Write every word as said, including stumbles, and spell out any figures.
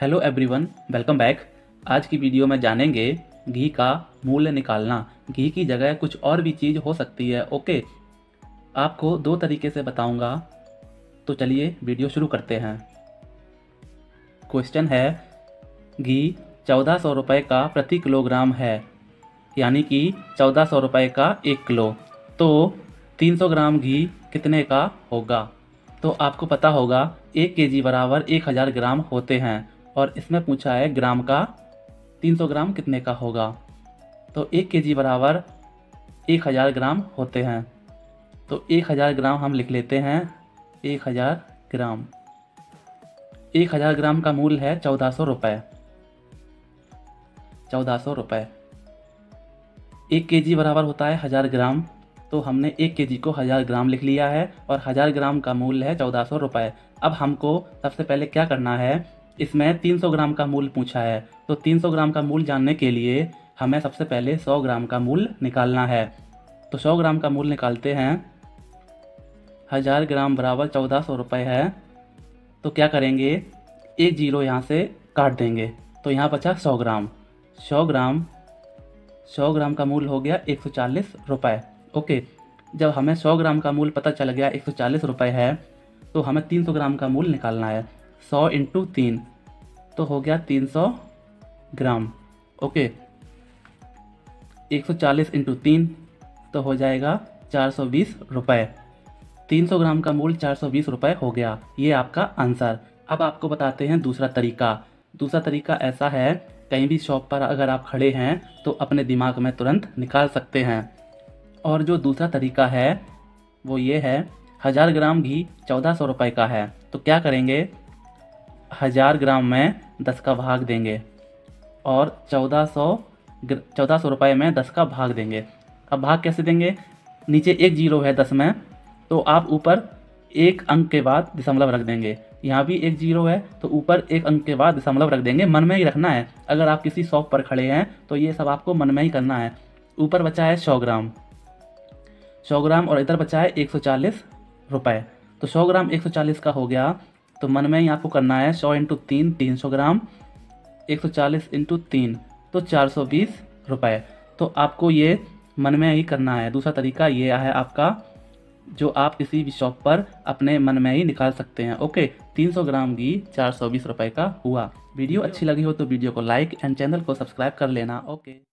Hello everyone, welcome back. आज की video में जानेंगे घी का मूल्य निकालना। घी की जगह कुछ और भी चीज़ हो सकती है। ओके, आपको दो तरीके से बताऊंगा। तो चलिए वीडियो शुरू करते हैं। क्वेश्चन है, घी चौदह सौ रुपये का प्रति किलोग्राम है, यानी कि चौदह सौ रुपये का एक किलो। तो तीन सौ ग्राम घी कितने का होगा? तो आपको पता होगा एक केजी बराबर एक हज़ार ग्राम होते हैं, और इसमें पूछा है ग्राम का। तीन सौ ग्राम कितने का होगा? तो एक केजी बराबर एक हज़ार ग्राम होते हैं। तो एक हज़ार ग्राम हम लिख लेते हैं। एक हज़ार ग्राम एक हज़ार ग्राम का मूल्य है चौदह सौ रुपये। चौदह सौ रुपये एक केजी बराबर होता है हज़ार ग्राम। तो हमने एक केजी को हज़ार ग्राम लिख लिया है, और हज़ार ग्राम का मूल्य है चौदह सौ रुपये। अब हमको सबसे पहले क्या करना है, इसमें तीन सौ ग्राम का मूल्य पूछा है। तो तीन सौ ग्राम का मूल्य जानने के लिए हमें सबसे पहले सौ ग्राम का मूल्य निकालना है। तो सौ ग्राम का मूल्य निकालते हैं। हज़ार ग्राम बराबर चौदह सौ रुपये है। तो क्या करेंगे, एक जीरो यहाँ से काट देंगे। तो यहाँ बचा सौ ग्राम। सौ ग्राम सौ ग्राम का मूल्य हो गया एक सौ चालीस रुपये। ओके, जब हमें सौ ग्राम का मूल्य पता चल गया एक सौ चालीस रुपये है, तो हमें तीन सौ ग्राम का मूल्य निकालना है। सौ इंटू तीन, तो हो गया तीन सौ ग्राम। ओके, एक सौ चालीस इंटू तीन तो हो जाएगा चार सौ बीस रुपये। तीन सौ ग्राम का मूल्य चार सौ बीस रुपये हो गया। ये आपका आंसर। अब आपको बताते हैं दूसरा तरीका। दूसरा तरीका ऐसा है, कहीं भी शॉप पर अगर आप खड़े हैं तो अपने दिमाग में तुरंत निकाल सकते हैं। और जो दूसरा तरीका है वो ये है, हज़ार ग्राम घी चौदह सौ रुपये का है। तो क्या करेंगे, हज़ार ग्राम में दस का भाग देंगे, और चौदह सौ चौदह सौ रुपये में दस का भाग देंगे। अब भाग कैसे देंगे, नीचे एक जीरो है दस में, तो आप ऊपर एक अंक के बाद दशमलव रख देंगे। यहाँ भी एक जीरो है तो ऊपर एक अंक के बाद दशमलव रख देंगे। मन में ही रखना है। अगर आप किसी शॉप पर खड़े हैं तो ये सब आपको मन में ही करना है। ऊपर बचा है सौ ग्राम सौ ग्राम और इधर बचा है एक सौ चालीस रुपये। तो सौ ग्राम एक सौ चालीस का हो गया। तो मन में ही आपको करना है सौ इंटू तीन तीन सौ ग्राम, एक सौ चालीस इंटू तीन तो चार सौ बीस रुपये। तो आपको ये मन में ही करना है। दूसरा तरीका ये है आपका, जो आप किसी भी शॉप पर अपने मन में ही निकाल सकते हैं। ओके, तीन सौ ग्राम घी चार सौ बीस रुपये का हुआ। वीडियो अच्छी लगी हो तो वीडियो को लाइक एंड चैनल को सब्सक्राइब कर लेना। ओके।